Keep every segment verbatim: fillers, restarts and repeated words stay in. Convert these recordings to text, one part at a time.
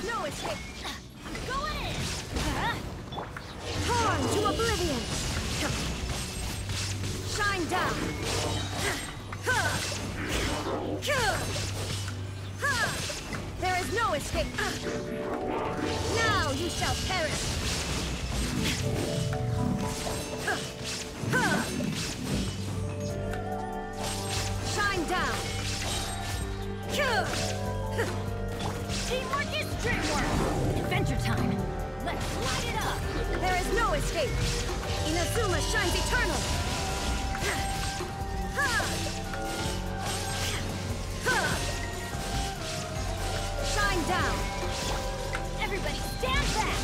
There's no escape. Go in! Torn to oblivion. Shine down. There is no escape. Now you shall perish. Shine down. Teamwork is dreamwork! Adventure time! Let's light it up! There is no escape! Inazuma shines eternal! Shine down! Everybody stand back!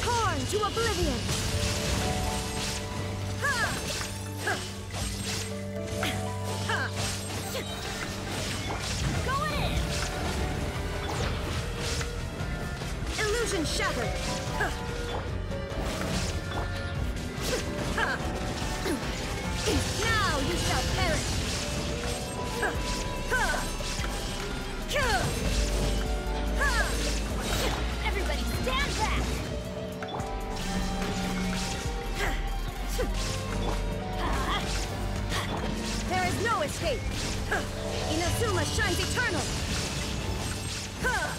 Torn to oblivion! Shattered. Now you shall perish. Everybody stand back. There is no escape. Inazuma shines eternal.